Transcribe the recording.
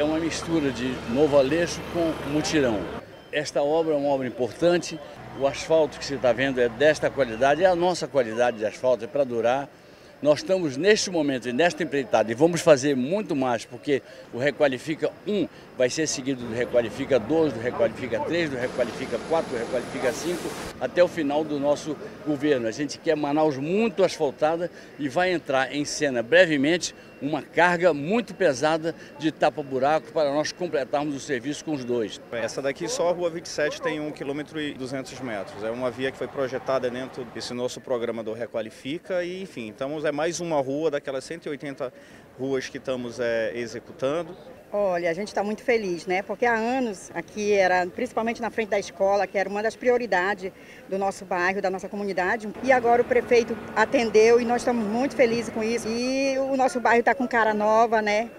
é uma mistura de Novo Aleixo com Mutirão. Esta obra é uma obra importante. O asfalto que você está vendo é desta qualidade, é a nossa qualidade de asfalto, é para durar. Nós estamos neste momento e nesta empreitada e vamos fazer muito mais, porque o Requalifica 1 vai ser seguido do Requalifica 2, do Requalifica 3, do Requalifica 4, do Requalifica 5, até o final do nosso governo. A gente quer Manaus muito asfaltada e vai entrar em cena brevemente uma carga muito pesada de tapa-buraco para nós completarmos o serviço com os dois. Essa daqui só a Rua 27 tem 1,2 km. É uma via que foi projetada dentro desse nosso programa do Requalifica e, enfim, estamos é mais uma rua daquelas 180 ruas que estamos executando. Olha, a gente está muito feliz, né? Porque há anos aqui era, principalmente na frente da escola, que era uma das prioridades do nosso bairro, da nossa comunidade. E agora o prefeito atendeu e nós estamos muito felizes com isso. E o nosso bairro está com cara nova, né?